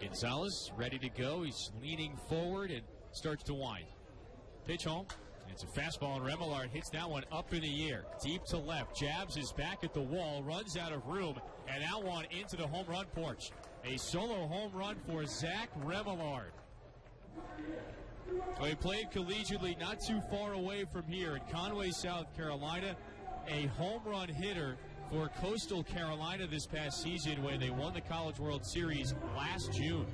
Gonzalez ready to go. He's leaning forward and starts to wind. Pitch home. It's a fastball, and Remillard hits that one up in the air. Deep to left. Jabs is back at the wall, runs out of room, and that one into the home run porch. A solo home run for Zach Remillard. Well, he played collegiately not too far away from here in Conway, South Carolina. A home run hitter for Coastal Carolina this past season when they won the College World Series last June.